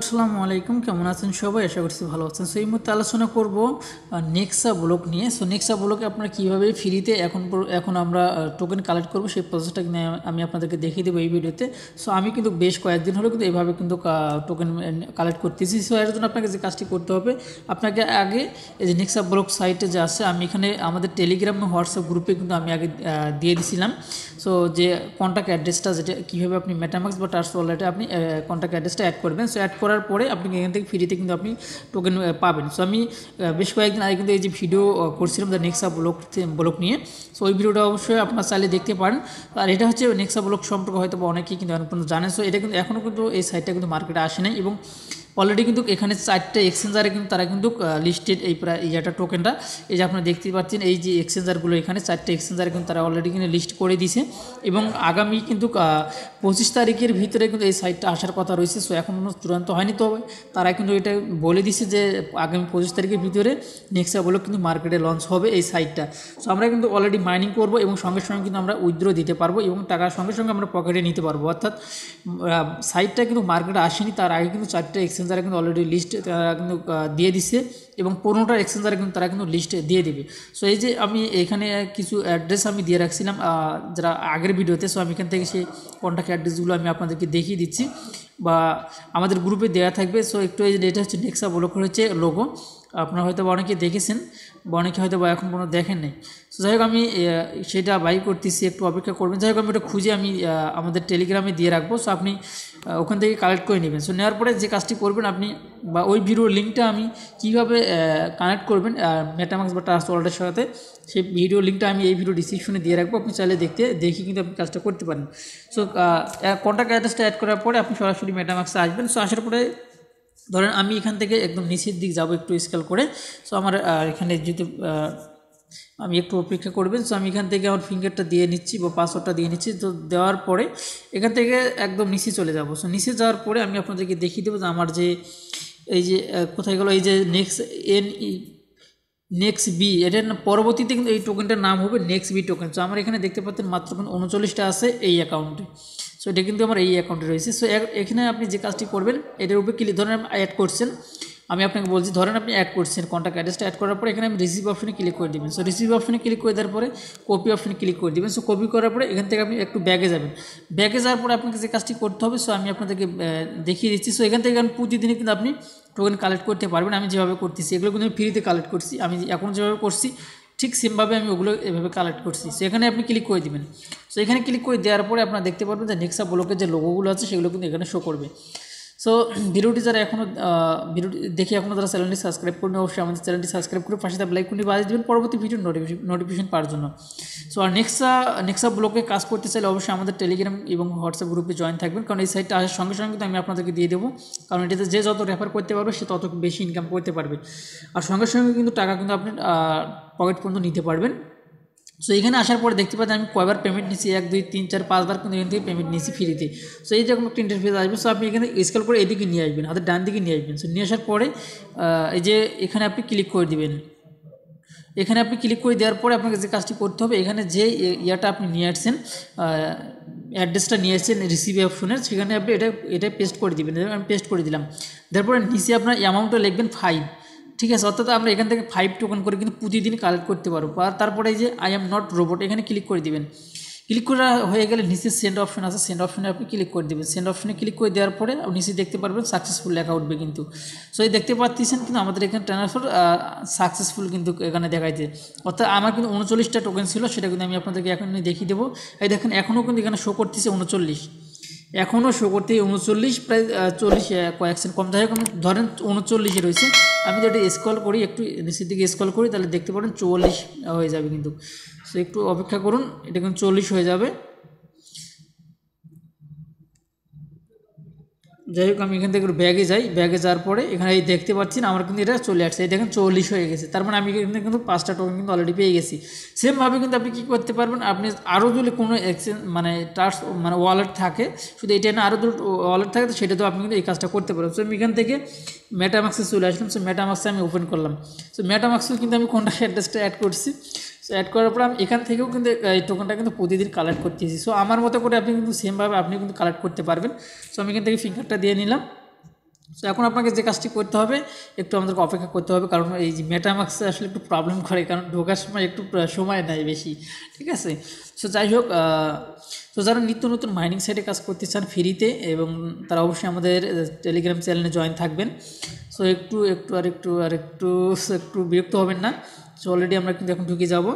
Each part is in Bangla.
আসসালামু আলাইকুম, কেমন আছেন সবাই? আশা করছি ভালো আছেন। সো এই মুহূর্তে আলোচনা করব নেক্সা ব্লক নিয়ে। সো নেক্সা ব্লকে আপনারা কীভাবে ফ্রিতে এখন আমরা টোকেন কালেক্ট করব সেই প্রসেসটা আমি আপনাদেরকে দেখিয়ে দেবো এই ভিডিওতে। সো আমি কিন্তু বেশ কয়েকদিন হলো কিন্তু এভাবে কিন্তু টোকেন কালেক্ট করতেছি। সো এর জন্য আপনাকে যে কাজটি করতে হবে, আপনাকে আগে এই যে নেক্সা ব্লক সাইটে যে আছে, আমি এখানে আমাদের টেলিগ্রাম ও হোয়াটসঅ্যাপ গ্রুপে কিন্তু আমি আগে দিয়ে দিয়েছিলাম। সো যে কন্ট্যাক্ট অ্যাড্রেসটা, যেটা কীভাবে আপনি মেটামাস্ক বা ট্রাস্ট ওয়ালেটে আপনি কন্ট্যাক্ট অ্যাড্রেসটা অ্যাড করবেন। সো অ্যাড করার পরে আপনি এখান থেকে ফ্রিতে কিন্তু আপনি টোকেন পাবেন। সো আমি বেশ কয়েকদিন আগে কিন্তু এই যে ভিডিও করছিলাম যে নেক্সা ব্লক নিয়ে, সো ওই ভিডিওটা অবশ্যই আপনার চাইলে দেখতে পারেন। আর এটা হচ্ছে নেক্সা ব্লক সম্পর্কে হয়তো অনেকেই কিন্তু এখন পর্যন্ত জানেন। সো এটা কিন্তু এখনও কিন্তু এই সাইটটা কিন্তু মার্কেটে আসে নাই, এবং অলরেডি কিন্তু এখানে 4টা এক্সচেঞ্জারে কিন্তু তারা কিন্তু লিস্টেড এই প্রায় ইয়াটা টোকেনটা। এই যে আপনারা দেখতে পাচ্ছেন, এই যে এক্সচেঞ্জারগুলো এখানে 4টা এক্সচেঞ্জারে কিন্তু তারা অলরেডি কিন্তু লিস্ট করে দিয়েছে, এবং আগামী কিন্তু 25 তারিখের ভিতরে কিন্তু এই সাইটটা আসার কথা রয়েছে। সো এখন চূড়ান্ত হয়নি, তো তারা কিন্তু এটা বলে দিছে যে আগামী 25 তারিখের ভিতরে নেক্সা ব্লক কিন্তু মার্কেটে লঞ্চ হবে এই সাইটটা। সো আমরা কিন্তু অলরেডি মাইনিং করবো, এবং সঙ্গে সঙ্গে কিন্তু আমরা উইথড্র দিতে পারবো, এবং টাকার সঙ্গে সঙ্গে আমরা পকেটে নিতে পারবো। অর্থাৎ সাইটটা কিন্তু মার্কেটে আসেনি, তার আগে কিন্তু 4টা এক্সচেঞ্জ যারা কিন্তু অলরেডি লিস্ট তারা কিন্তু দিয়ে দিচ্ছে, এবং 15টা এক্সচেঞ্জারে কিন্তু তারা কিন্তু লিস্ট দিয়ে দেবে। সো এই যে আমি এখানে কিছু অ্যাড্রেস আমি দিয়ে রাখছিলাম যারা আগের ভিডিওতে। সো আমি এখান থেকে সেই কন্ট্যাক্ট অ্যাড্রেসগুলো আমি আপনাদেরকে দেখিয়ে দিচ্ছি, বা আমাদের গ্রুপে দেওয়া থাকবে। সো একটু এই যে এটা হচ্ছে নেক্সা ব্লক হচ্ছে লোগো, আপনারা হয়তো অনেকে দেখেছেন বা অনেকে হয়তো বা এখন কোনো দেখেন নাই। সো যাই হোক আমি সেটা বাই করতেছি, একটু অপেক্ষা করবেন। যাই হোক আমি ওটা খুঁজে আমি আমাদের টেলিগ্রামে দিয়ে রাখবো। সো আপনি ওখান থেকে কালেক্ট করে নেবেন। সো নেওয়ার পরে যে কাজটি করবেন আপনি, বা ওই ভিডিওর লিঙ্কটা আমি কীভাবে কানেক্ট করবেন মেটামাস্ক বা ট্রাস্ট ওয়ালেটের সাথে, সেই ভিডিও লিঙ্কটা আমি এই ভিডিও ডিসক্রিপশনে দিয়ে রাখবো। আপনি চাইলে দেখে কিন্তু আপনি কাজটা করতে পারেন। সো কন্ট্যাক্ট অ্যাড্রেসটা অ্যাড করার পরে আপনি সরাসরি মেটামাস্কে আসবেন। সো আসার পরে ধরেন আমি এখান থেকে একদম নিচের দিক যাব একটু স্কেল করে। সো আমার এখানে যদি আমি একটু অপেক্ষা করবেন। সো আমি এখান থেকে আমার ফিঙ্গারটা দিয়ে নিচ্ছি বা পাসওয়ার্ডটা দিয়ে নিচ্ছি। তো দেওয়ার পরে এখান থেকে একদম নিচে চলে যাব। সো নিচে যাওয়ার পরে আমি আপনাদেরকে দেখিয়ে দেবো যে আমার যে এই যে কোথায় গেলো, এই যে নেক্সট বি, এটার পরবর্তীতে কিন্তু এই টোকেনটার নাম হবে নেক্সট বি টোকেন। সো আমার এখানে দেখতে পাচ্ছেন মাত্র 39টা আছে এই অ্যাকাউন্টে। সো এটা কিন্তু আমার এই অ্যাকাউন্টে রয়েছে। সো এখানে আপনি যে কাজটি করবেন, এটার উপরে ক্লিক, ধরেন অ্যাড করছেন, আমি আপনাকে বলছি ধরেন আপনি অ্যাড করছেন কন্ট্যাক্ট অ্যাড্রেসটা। অ্যাড করার পরে এখানে আমি রিসিভ অপশনে ক্লিক করে দেবেন। সো রিসিভ অপশনে ক্লিক করে দেওয়ার পরে কপি অপশনে ক্লিক করে দেবেন। সো কপি করার পরে এখান থেকে আপনি একটু ব্যাগে যাবেন। ব্যাগে যাওয়ার পরে আপনাকে যে কাজটি করতে হবে, সো আমি আপনাদেরকে দেখিয়ে দিচ্ছি। সো এখান থেকে প্রতিদিনই কিন্তু আপনি টোকেন কালেক্ট করতে পারবেন। আমি যেভাবে করতেছি, এগুলো কিন্তু আমি ফ্রিতে কালেক্ট করছি, আমি এখন যেভাবে করছি ঠিক সেমভাবে আমি ওগুলো এভাবে কালেক্ট করছি। সো এখানে আপনি ক্লিক করে দেবেন। সো এখানে ক্লিক করে দেওয়ার পরে আপনারা দেখতে পারবেন যে নেক্সা ব্লকের যে লোগোগুলো আছে সেগুলো কিন্তু এখানে শো করবে। সো ভিডিওটি যারা এখনও ভিডিওটি দেখে এখনও তারা চ্যানেলটি সাবস্ক্রাইব করুন, অবশ্যই আমাদের চ্যানেলটি সাবস্ক্রাইব করে পাশে তার লাইক করে বাজিয়ে দেবেন পরবর্তী ভিডিও নোটিফিকেশন পাওয়ার জন্য। সো আর নেক্সা ব্লকে কাজ করতে চাইলে অবশ্যই আমাদের টেলিগ্রাম এবং হোয়াটসঅ্যাপ গ্রুপে জয়েন থাকবেন, কারণ এই সাইটটা আসার সঙ্গে সঙ্গে আমি আপনাদেরকে দিয়ে দেবো। কারণ এটাতে যে যত রেফার করতে পারবে সে তত বেশি ইনকাম করতে পারবে, আর সঙ্গে সঙ্গে কিন্তু টাকা কিন্তু আপনি পকেট পর্যন্ত নিতে পারবেন। সো এখানে আসার পরে দেখতে পাচ্ছেন আমি কয়বার পেমেন্ট নিচ্ছি, 1, 2, 3, 4, 5 বার কিন্তু এখান থেকে পেমেন্ট নিচ্ছি ফ্রিতে। সো এইরকম একটা ইন্টারফেস আসবে। সো আপনি এখানে স্কেল করে এদিকে নিয়ে আসবেন, হাতের ডান দিকে নিয়ে আসবেন। সো নিয়ে আসার পরে এই যে এখানে আপনি ক্লিক করে দেবেন। এখানে আপনি ক্লিক করে দেওয়ার পরে আপনাকে যে কাজটি করতে হবে, এখানে যে ইয়াটা আপনি নিয়ে আসছেন অ্যাড্রেসটা নিয়ে আসছেন রিসিভ অপশনের, সেখানে আপনি এটা পেস্ট করে দেবেন। আমি পেস্ট করে দিলাম। তারপরে নিচে আপনার অ্যামাউন্টটা লিখবেন 5, ঠিক আছে? অর্থাৎ আমরা এখান থেকে 5 টোকেন করে কিন্তু প্রতিদিন কালেক্ট করতে পারবো। আর তারপরে এই যে আই এম নট রোবট, এখানে ক্লিক করে দেবেন। ক্লিক করা হয়ে গেলে নিচে সেন্ড অপশন আছে, সেন্ড অপশনে আপনি ক্লিক করে দেবেন। সেন্ড অপশনে ক্লিক করে দেওয়ার পরে নিচে দেখতে পারবেন সাকসেসফুল লেখা উঠবে কিন্তু। সো এই দেখতে পাচ্ছেন কিন্তু আমাদের এখানে ট্রান্সফার সাকসেসফুল কিন্তু এখানে দেখাইছে। অর্থাৎ আমার কিন্তু 39টা টোকেন ছিল, সেটা কিন্তু আমি আপনাদেরকে এখন দেখিয়ে দেবো। এই দেখেন এখনও কিন্তু এখানে শো করতেছে 39, এখনও শো করতে 39, প্রায় 40 কয়েকশন কম। যাই হোক আমি ধরেন 39 রয়েছে, আমি যদি স্ক্রল করি একটু নিচের দিকে স্ক্রল করি তাহলে দেখতে পারেন 44 হয়ে যাবে কিন্তু। সো একটু অপেক্ষা করুন, এটা কিন্তু 40 হয়ে যাবে। যাই হোক আমি এখান থেকে ব্যাগে যাই। ব্যাগে যাওয়ার পরে এখানে এই দেখতে পাচ্ছেন আমার কিন্তু এটা চলে আসছে, এই দেখেন 40 হয়ে গেছে। তার মানে আমি এখানে কিন্তু 5টা টোকেন কিন্তু অলরেডি পেয়ে গেছি। সেমভাবে কিন্তু আপনি কী করতে পারবেন, আপনি আরও যদি কোনো এক্সচেঞ্জ ট্রাস্ট ওয়ালেট থাকে, শুধু এটা না আরও যদি ওয়ালেট থাকে, তো সেটা তো আপনি কিন্তু এই কাজটা করতে পারবেন। সো আমি এখান থেকে মেটামাস্কে চলে আসলাম। সো মেটামাস্কে আমি ওপেন করলাম। সো মেটামাস্কেও কিন্তু আমি কন্ট্যাক্ট অ্যাড্রেসটা অ্যাড করছি। সো অ্যাড করার পর আমি এখান থেকেও কিন্তু এই টোকেনটা কিন্তু প্রতিদিন কালেক্ট করতেছি। সো আমার মতো করে আপনি কিন্তু সেমভাবে আপনি কিন্তু কালেক্ট করতে পারবেন। সো আমি এখান থেকে ফিঙ্গারটা দিয়ে নিলাম। तो এখন আপনাকে যে কাজটি করতে হবে একটু আমাদেরকে অপেক্ষা করতে হবে কারণ এই যে মেটামাস্কে আসলে একটু প্রবলেম করে কারণ ঢোকার সময় একটু সময় নেয় বেশি ঠিক আছে সো যাই হোক তো যারা নিত্য নতুন মাইনিং সাইটে কাজ করতে চান ফ্রিতে এবং তারা অবশ্যই আমাদের টেলিগ্রাম চ্যানেলে জয়েন থাকবেন সো একটু একটু আর একটু আর একটু একটু বিরক্ত হবেন না সো অলরেডি আমরা কিন্তু এখন ঢুকে যাব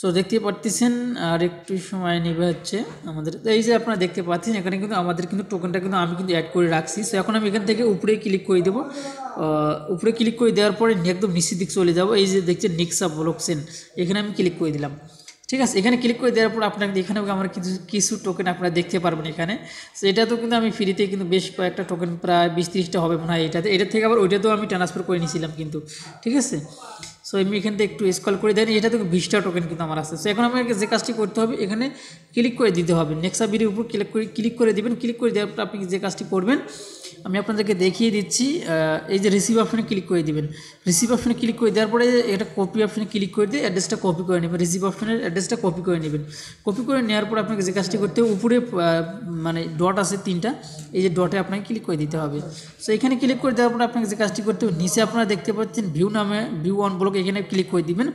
সো দেখতে পাচ্ছেন আর একটু সময় নেবে হচ্ছে আমাদের এই যে আপনারা দেখতে পাচ্ছেন এখানে কিন্তু আমাদের কিন্তু টোকেনটা কিন্তু আমি কিন্তু অ্যাড করে রাখছি সো এখন আমি এখান থেকে উপরে ক্লিক করে দেব উপরে ক্লিক করে দেওয়ার পরে একদম নিচের দিকে চলে যাব এই যে দেখছেন নেক্সা ব্লক চেইন এখানে আমি ক্লিক করে দিলাম ঠিক আছে এখানে ক্লিক করে দেওয়ার পর আপনারা এখানে আমার কিছু টোকেন আপনারা দেখতে পারবেন এখানে সো এটা তো কিন্তু আমি ফ্রিতে কিন্তু বেশ কয়েকটা টোকেন প্রায় 20-30টা হবে মনে হয় এটাতে এটা থেকে আবার ওইটাতেও আমি ট্রান্সফার করে নিয়েছিলাম কিন্তু ঠিক আছে सो আমি এখান থেকে একটু স্ক্রল করে দেন এটা তো 20টা টোকেন কিন্তু আমার আছে সো এখন আমাকে যে কাজটি করতে হবে এখানে ক্লিক করে দিতে হবে নেক্সা বির উপর ক্লিক করে দিবেন ক্লিক করে দেওয়ার পর আপনি যে কাজটি করবেন আমি আপনাদেরকে দেখিয়ে দিচ্ছি এই যে রিসিভ অপশনে ক্লিক করে দিবেন রিসিভ অপশনে ক্লিক করে দেওয়ার পরে এটা কপি অপশনে ক্লিক করে দিয়ে অ্যাড্রেসটা কপি করে নেবেন রিসিভ অপশনের অ্যাড্রেসটা কপি করে নেওয়ার পর আপনাকে যে কাজটি করতে হবে উপরে মানে ডট আছে 3টা এই যে ডটে আপনাকে ক্লিক করে দিতে হবে সো এখানে ক্লিক করে দেওয়ার পর আপনাকে যে কাজটি করতে হবে নিচে আপনারা দেখতে পাচ্ছেন ভিউ নামে ভিউ অন ব্লক এখানে ক্লিক করে দিবেন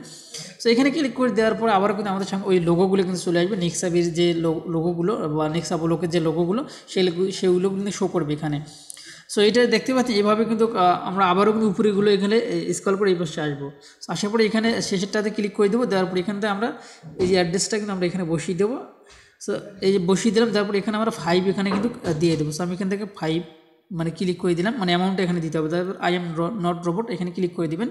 সো এখানে ক্লিক করে দেওয়ার পর আবার কিন্তু আমাদের সামনে ওই লোগোগুলো কিন্তু চলে আসবে নেক্সাবির যে লোগোগুলো বা নেক্সা ব্লকের যে লোগোগুলো সেগুলো কিন্তু শো করবে এখানে সো এটা দেখতে পাচ্ছি এইভাবে কিন্তু আমরা আবারও কিন্তু উপরেগুলো এখানে স্ক্রল করে এই পাশে আসবো আসার পরে এখানে শেষেরটাতে ক্লিক করে দেবো তারপর এখানতে আমরা এই যে অ্যাড্রেসটা কিন্তু আমরা এখানে বসিয়ে দেবো সো এই যে বসিয়ে দিলাম তারপর এখানে আমরা 5 এখানে কিন্তু দিয়ে দেবো সো আমি এখান থেকে 5 মানে ক্লিক করে দিলাম মানে অ্যামাউন্টটা এখানে দিতে হবে তারপর আই এম নট রোবট এখানে ক্লিক করে দেবেন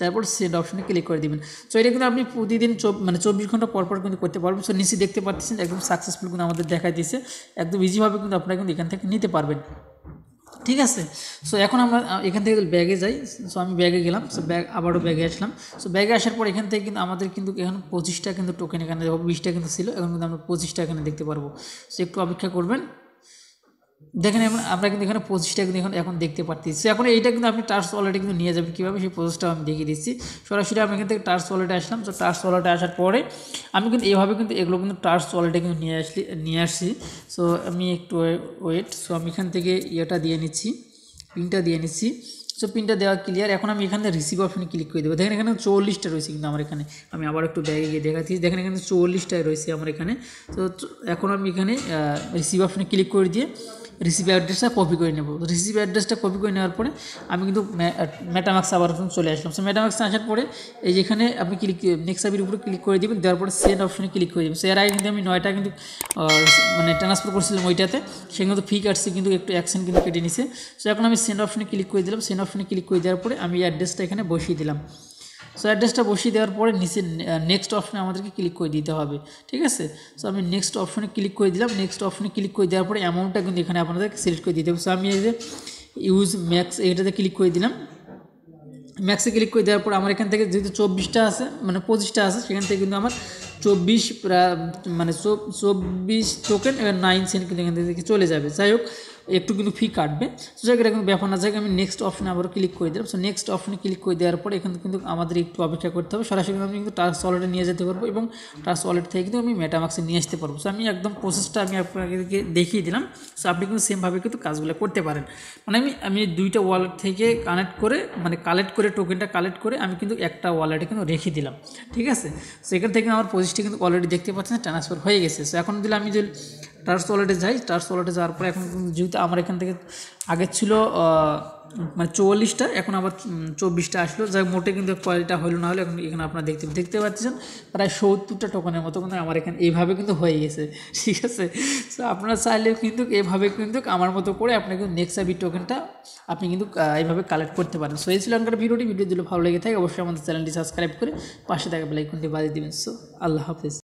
তারপর সেন্ড অপশনে ক্লিক করে দেবেন সো এটা কিন্তু আপনি প্রতিদিন মানে 24 ঘন্টা পরপর কিন্তু করতে পারবেন সো নিচে দেখতে পাচ্ছেন একদম সাকসেসফুল কিন্তু আমাদের দেখায় দিয়েছে একদম ইজিভাবে কিন্তু আপনারা কিন্তু এখান থেকে নিতে পারবেন ঠিক আছে সো এখন আমরা এখান থেকে ব্যাগে যাই সো আমি ব্যাগে গেলাম সো ব্যাগ আবারও ব্যাগে আসলাম সো ব্যাগে আসার পর এখান থেকে কিন্তু আমাদের কিন্তু এখন 25টা কিন্তু টোকেন এখানে 20টা কিন্তু ছিল এখন কিন্তু আমরা 25টা এখানে দেখতে পারবো সো একটু অপেক্ষা করবেন দেখেন আমরা কিন্তু এখানে 25টা কিন্তু এখন দেখতে পাচ্ছি এখন এইটা কিন্তু আপনি ট্রাস্ট ওয়ালেটে কিন্তু নিয়ে যাবেন কীভাবে সেই প্রসেসটাও আমি দেখিয়ে দিচ্ছি সরাসরি আমি এখান থেকে ট্রাস্ট ওয়ালেটে আসলাম তো ট্রাস্ট ওয়ালেটে আসার পরে আমি কিন্তু এইভাবে কিন্তু এগুলো কিন্তু ট্রাস্ট ওয়ালেটে কিন্তু নিয়ে আসছি সো আমি একটু ওয়েট সো আমি এখান থেকে ইয়েটা দিয়ে নিচ্ছি পিনটা দিয়ে নিচ্ছি সো পিনটা দেওয়া ক্লিয়ার এখন আমি এখান থেকে রিসিভ অপশনে ক্লিক করে দেবো দেখেন এখানে 44টা রয়েছে কিন্তু আমার এখানে আমি আবার একটু ব্যাগে গিয়ে দেখাচ্ছি দেখেন এখানে 44টা রয়েছে আমার এখানে তো এখন আমি এখানে রিসিভ অপশনে ক্লিক করে দিয়ে রিসিভ অ্যাড্রেসটা কপি করে নেব রিসিভ অ্যাড্রেসটা কপি করে নেওয়ার পরে আমি কিন্তু মেটামাস্কে আবার চলে আসলাম সো মেটামাস্কে আসার পরে এই যেখানে আপনি ক্লিক নেক্সাবির উপরে ক্লিক করে দেবেন দেওয়ার পরে সেন্ড অপশনে ক্লিক করে দেবেন সো এর আগে কিন্তু আমি 9টা কিন্তু মানে ট্রান্সফার করছিলাম ওইটাতে সে কিন্তু ফিক আসছে কিন্তু একটু অ্যাকশন কিন্তু কেটে নিছে সো এখন আমি সেন্ড অপশনে ক্লিক করে দিলাম সেন্ড অপশনে ক্লিক করে দেওয়ার পরে আমি অ্যাড্রেসটা এখানে বসিয়ে দিলাম সো অ্যাড্রেসটা বসিয়ে দেওয়ার পরে নিচে নেক্সট অপশনে আমাদেরকে ক্লিক করে দিতে হবে ঠিক আছে সো আমি নেক্সট অপশনে ক্লিক করে দিলাম নেক্সট অপশনে ক্লিক করে দেওয়ার পরে অ্যামাউন্টটা কিন্তু এখানে আপনাদের সিলেক্ট করে দিতে হবে সো আমি এই যে ইউজ ম্যাক্স এটাতে ক্লিক করে দিলাম ম্যাক্সে ক্লিক করে দেওয়ার পর আমার এখান থেকে যেহেতু 24টা আছে মানে 25টা আছে সেখান থেকে কিন্তু আমার 24 মানে 24 টোকেন 9 সেন্ট কিন্তু এখান থেকে চলে যাবে যাই হোক একটু কিন্তু ফি কাটবে সো এটা কিন্তু ব্যাপার না যাকে আমি নেক্সট অপশনে আবারও ক্লিক করে দিলাম সো নেক্সট অপশনে ক্লিক করে দেওয়ার পর এখানে কিন্তু আমাদের একটু অপেক্ষা করতে হবে সরাসরি আমি কিন্তু ট্রাস্ট ওয়ালেটে নিয়ে যেতে পারবো এবং ট্রাস্ট ওয়ালেট থেকে কিন্তু আমি মেটামাস্কে নিয়ে আসতে পারবো সো আমি একদম প্রসেসটা আমি আপনাদেরকে দেখিয়ে দিলাম সো আপনি কিন্তু সেমভাবে কিন্তু কাজগুলো করতে পারেন মানে আমি 2টা ওয়ালেট থেকে কানেক্ট করে মানে কালেক্ট করে টোকেনটা কালেক্ট করে আমি কিন্তু একটা ওয়ালেটে কিন্তু রেখে দিলাম ঠিক আছে সো এখান থেকে আমার 25টি কিন্তু অলরেডি দেখতে পাচ্ছেন ট্রান্সফার হয়ে গেছে সো এখন দিলে আমি যদি ট্রাস্ট ওয়ালেটে যাই ট্রাস্ট ওয়ালেটে যাওয়ার পরে এখন যেহেতু আমার এখান থেকে আগে ছিল মানে 44টা এখন আবার 24টা আসলো যাই মোটে কিন্তু কোয়ালিটা হলো না হলো এখন এখানে আপনারা দেখতে পাচ্ছেন প্রায় 70টা টোকেনের মতো কিন্তু আমার এখানে এইভাবে কিন্তু হয়ে গেছে ঠিক আছে সো আপনারা চাইলেও কিন্তু এইভাবে কিন্তু আমার মতো করে আপনারা কিন্তু নেক্সাবি টোকেনটা আপনি কিন্তু এইভাবে কালেক্ট করতে পারেন সো এই ছিল আমার ভিডিওটি যদি ভালো লেগে থাকে অবশ্যই আমাদের চ্যানেলটি সাবস্ক্রাইব করে পাশে থাকা বেল আইকনটি বাজিয়ে দেবেন সো আল্লাহ হাফেজ।